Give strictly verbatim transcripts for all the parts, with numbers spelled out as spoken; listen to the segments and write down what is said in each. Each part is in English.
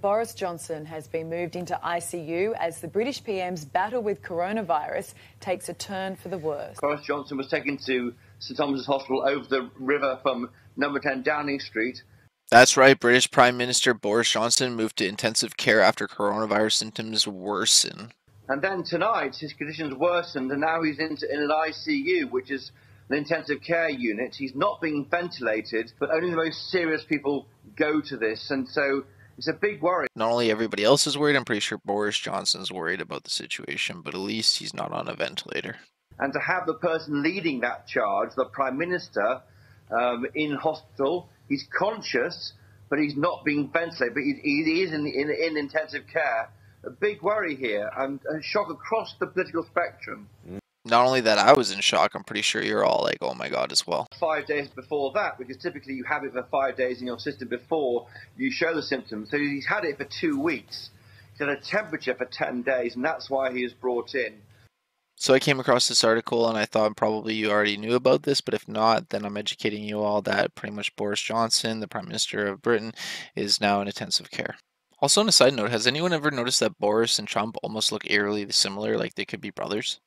Boris Johnson has been moved into I C U as the British P M's battle with coronavirus takes a turn for the worse. Boris Johnson was taken to St Thomas's Hospital over the river from Number ten Downing Street. That's right, British Prime Minister Boris Johnson moved to intensive care after coronavirus symptoms worsen. And then tonight his conditions worsened and now he's in, in an I C U, which is an intensive care unit. He's not being ventilated, but only the most serious people go to this, and so it's a big worry. Not only everybody else is worried, I'm pretty sure Boris Johnson's worried about the situation, but at least he's not on a ventilator. And to have the person leading that charge, the Prime Minister, um, in hospital, he's conscious, but he's not being ventilated, but he, he is in, in, in intensive care. A big worry here, and a shock across the political spectrum. Not only that, I was in shock, I'm pretty sure you're all like, oh my god, as well. Five days before that, because typically you have it for five days in your system before you show the symptoms. So he's had it for two weeks. He's had a temperature for ten days, and that's why he is brought in. So I came across this article, and I thought probably you already knew about this, but if not, then I'm educating you all that pretty much Boris Johnson, the Prime Minister of Britain, is now in intensive care. Also, on a side note, has anyone ever noticed that Boris and Trump almost look eerily similar, like they could be brothers?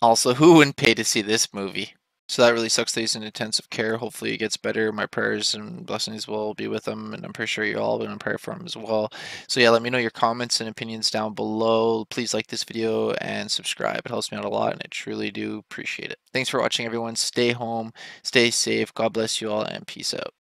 Also, who wouldn't pay to see this movie? So that really sucks that he's in intensive care. Hopefully he gets better. My prayers and blessings will be with him, and I'm pretty sure you all have been in prayer for him as well. So yeah, let me know your comments and opinions down below. Please like this video and subscribe. It helps me out a lot, and I truly do appreciate it. Thanks for watching, everyone. Stay home, stay safe. God bless you all, and peace out.